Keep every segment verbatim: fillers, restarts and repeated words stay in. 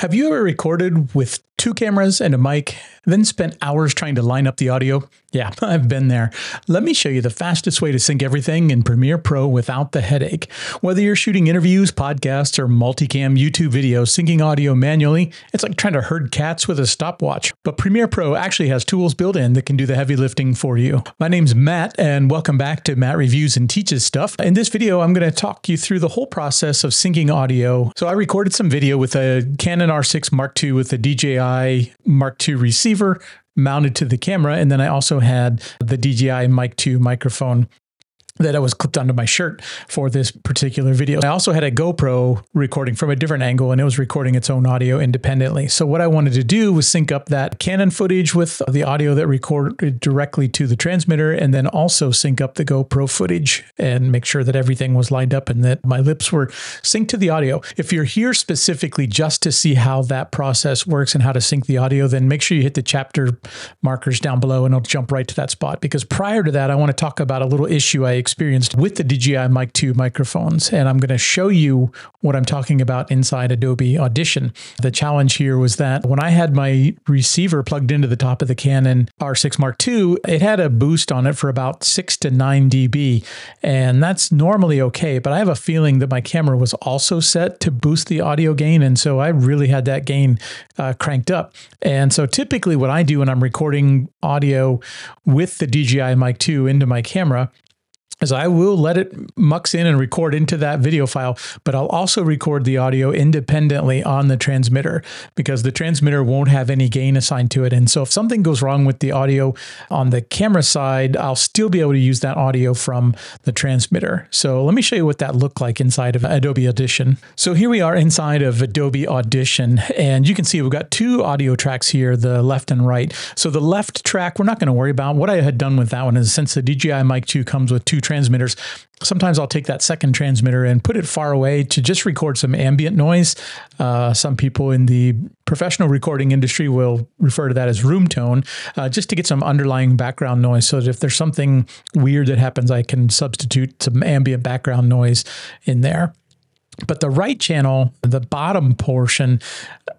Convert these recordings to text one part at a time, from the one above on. Have you ever recorded with two cameras and a mic, then spent hours trying to line up the audio? Yeah, I've been there. Let me show you the fastest way to sync everything in Premiere Pro without the headache. Whether you're shooting interviews, podcasts, or multicam YouTube videos, syncing audio manually, it's like trying to herd cats with a stopwatch. But Premiere Pro actually has tools built in that can do the heavy lifting for you. My name's Matt, and welcome back to Matt Reviews and Teaches Stuff. In this video, I'm going to talk you through the whole process of syncing audio. So I recorded some video with a Canon R six Mark two with the D J I Mark two receiver mounted to the camera, and then I also had the D J I Mic two microphone that I was clipped onto my shirt for this particular video. I also had a GoPro recording from a different angle, and it was recording its own audio independently. So what I wanted to do was sync up that Canon footage with the audio that recorded directly to the transmitter, and then also sync up the GoPro footage and make sure that everything was lined up and that my lips were synced to the audio. If you're here specifically just to see how that process works and how to sync the audio, then make sure you hit the chapter markers down below and it'll jump right to that spot. Because prior to that, I want to talk about a little issue I experienced with the D J I Mic two microphones. And I'm going to show you what I'm talking about inside Adobe Audition. The challenge here was that when I had my receiver plugged into the top of the Canon R six Mark two, it had a boost on it for about six to nine dB. And that's normally okay, but I have a feeling that my camera was also set to boost the audio gain. And so I really had that gain uh, cranked up. And so typically what I do when I'm recording audio with the D J I Mic two into my camera is I will let it mux in and record into that video file, but I'll also record the audio independently on the transmitter because the transmitter won't have any gain assigned to it. And so if something goes wrong with the audio on the camera side, I'll still be able to use that audio from the transmitter. So let me show you what that looked like inside of Adobe Audition. So here we are inside of Adobe Audition, and you can see we've got two audio tracks here, the left and right. So the left track, we're not going to worry about. What I had done with that one is since the D J I Mic two comes with two transmitters, sometimes I'll take that second transmitter and put it far away to just record some ambient noise. Uh, some people in the professional recording industry will refer to that as room tone, uh, just to get some underlying background noise so that if there's something weird that happens, I can substitute some ambient background noise in there. But the right channel, the bottom portion,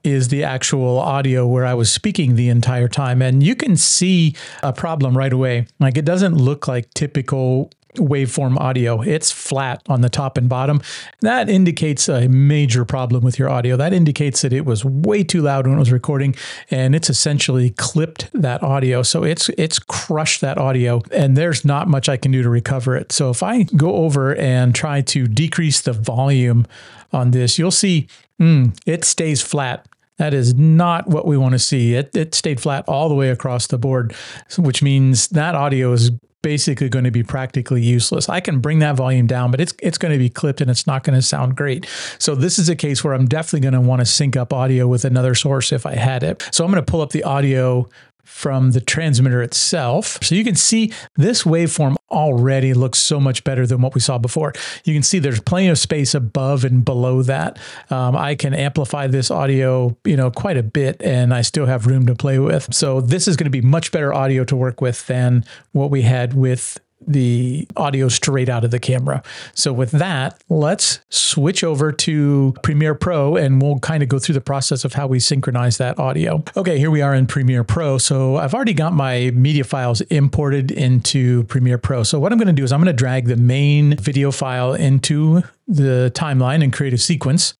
is the actual audio where I was speaking the entire time. And you can see a problem right away. Like, it doesn't look like typical waveform audio. It's flat on the top and bottom. That indicates a major problem with your audio. That indicates that it was way too loud when it was recording, and it's essentially clipped that audio. So it's it's crushed that audio, and there's not much I can do to recover it. So if I go over and try to decrease the volume on this, you'll see mm, it stays flat. That is not what we want to see. It, it stayed flat all the way across the board, which means that audio is basically going to be practically useless. I can bring that volume down, but it's it's going to be clipped and it's not going to sound great. So this is a case where I'm definitely going to want to sync up audio with another source if I had it. So I'm going to pull up the audio from the transmitter itself. So you can see this waveform already looks so much better than what we saw before. You can see there's plenty of space above and below that. Um, I can amplify this audio, you know, quite a bit, and I still have room to play with. So this is going to be much better audio to work with than what we had with the audio straight out of the camera. So with that, let's switch over to Premiere Pro and we'll kind of go through the process of how we synchronize that audio. Okay, here we are in Premiere Pro. So I've already got my media files imported into Premiere Pro. So what I'm going to do is I'm going to drag the main video file into the timeline and create a sequence.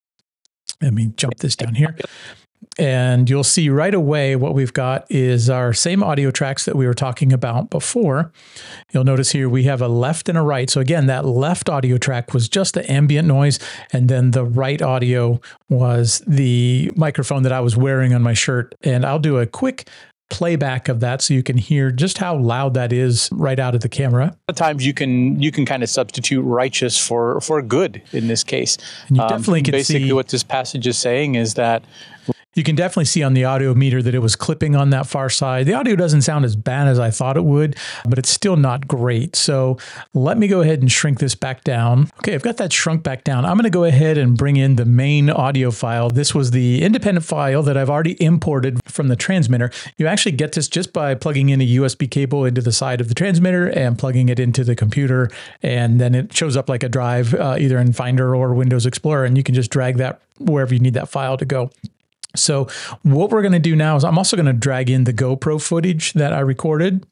Let me jump this down here. And you'll see right away what we've got is our same audio tracks that we were talking about before. You'll notice here we have a left and a right. So again, that left audio track was just the ambient noise, and then the right audio was the microphone that I was wearing on my shirt. And I'll do a quick playback of that so you can hear just how loud that is right out of the camera. Sometimes you can you can kind of substitute righteous for for good in this case. And you definitely um, can basically see what this passage is saying is that you can definitely see on the audio meter that it was clipping on that far side. The audio doesn't sound as bad as I thought it would, but it's still not great. So let me go ahead and shrink this back down. Okay, I've got that shrunk back down. I'm going to go ahead and bring in the main audio file. This was the independent file that I've already imported from the transmitter. You actually get this just by plugging in a U S B cable into the side of the transmitter and plugging it into the computer. And then it shows up like a drive, uh, either in Finder or Windows Explorer. And you can just drag that wherever you need that file to go. So what we're going to do now is I'm also going to drag in the GoPro footage that I recorded.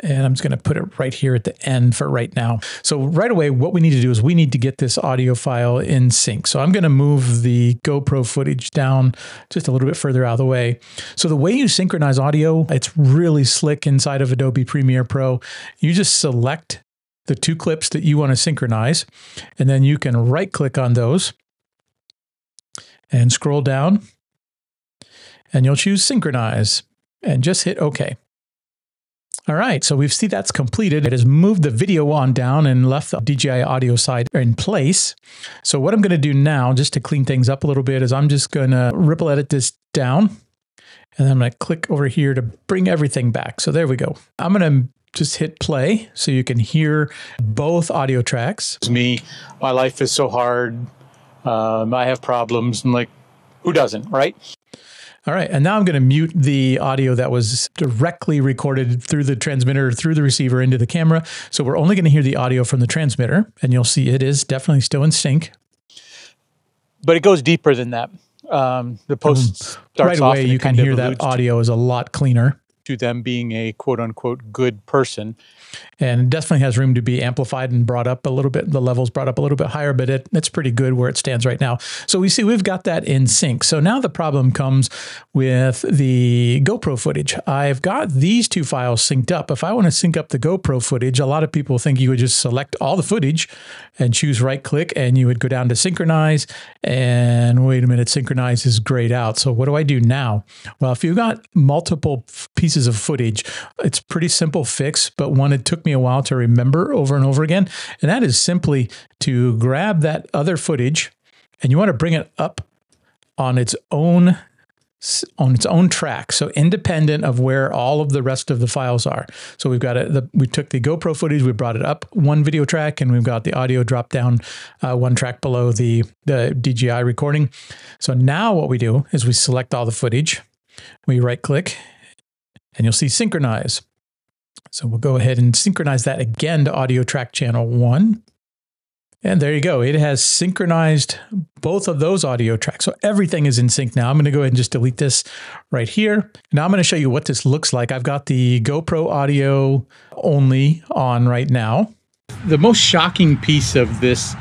And I'm just going to put it right here at the end for right now. So right away, what we need to do is we need to get this audio file in sync. So I'm going to move the GoPro footage down just a little bit further out of the way. So the way you synchronize audio, it's really slick inside of Adobe Premiere Pro. You just select the two clips that you want to synchronize, and then you can right click on those and scroll down and you'll choose synchronize and just hit okay. All right, so we've seen that's completed. It has moved the video on down and left the D J I audio side in place. So what I'm gonna do now, just to clean things up a little bit, is I'm just gonna ripple edit this down, and then I'm gonna click over here to bring everything back. So there we go. I'm gonna just hit play so you can hear both audio tracks. It's me, my life is so hard. Um, I have problems, and like, who doesn't, right? All right, and now I'm gonna mute the audio that was directly recorded through the transmitter, through the receiver into the camera. So we're only gonna hear the audio from the transmitter, and you'll see it is definitely still in sync. But it goes deeper than that. Um, the post starts off right away, you can hear that audio is a lot cleaner. To them being a quote unquote good person. And it definitely has room to be amplified and brought up a little bit. The level's brought up a little bit higher, but it, it's pretty good where it stands right now. So we see we've got that in sync. So now the problem comes with the GoPro footage. I've got these two files synced up. If I want to sync up the GoPro footage, a lot of people think you would just select all the footage and choose right click, and you would go down to synchronize. And wait a minute, synchronize is grayed out. So what do I do now? Well, if you've got multiple pieces of footage, it's pretty simple fix, but one it took me a while to remember over and over again. And that is simply to grab that other footage, and you want to bring it up on its own on its own track. So independent of where all of the rest of the files are. So we've got it. The, we took the GoPro footage, we brought it up one video track, and we've got the audio drop down uh, one track below the, the D J I recording. So now what we do is we select all the footage, we right click, and you'll see synchronize. So we'll go ahead and synchronize that again to audio track channel one. And there you go. It has synchronized both of those audio tracks. So everything is in sync now. I'm going to go ahead and just delete this right here. Now I'm going to show you what this looks like. I've got the GoPro audio only on right now. The most shocking piece of this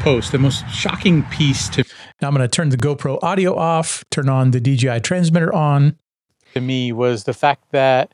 post, the most shocking piece to... Now I'm going to turn the GoPro audio off, turn on the D J I transmitter on. To me was the fact that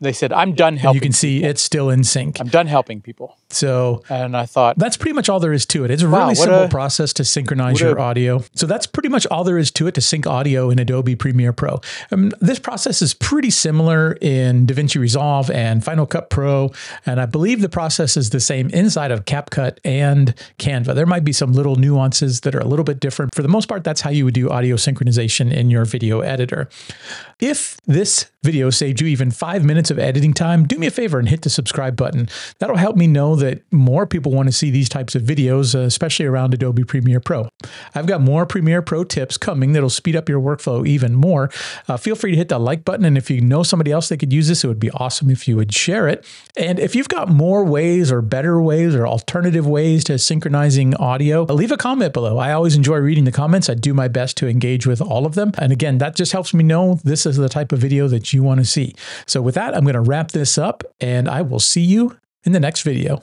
they said, I'm done helping. And you can see people. It's still in sync. I'm done helping people. So, and I thought that's pretty much all there is to it. It's a wow, really simple a, process to synchronize your a, audio. So that's pretty much all there is to it to sync audio in Adobe Premiere Pro. Um, this process is pretty similar in DaVinci Resolve and Final Cut Pro. And I believe the process is the same inside of CapCut and Canva. There might be some little nuances that are a little bit different. For the most part, that's how you would do audio synchronization in your video editor. If this video saved you even five minutes of editing time, do me a favor and hit the subscribe button. That'll help me know that more people want to see these types of videos, uh, especially around Adobe Premiere Pro. I've got more Premiere Pro tips coming that'll speed up your workflow even more. Uh, feel free to hit that like button, and if you know somebody else that could use this, it would be awesome if you would share it. And if you've got more ways or better ways or alternative ways to synchronizing audio, leave a comment below. I always enjoy reading the comments. I do my best to engage with all of them. And again, that just helps me know this is the type of video that you want to see. So with that, I'm going to wrap this up, and I will see you in the next video.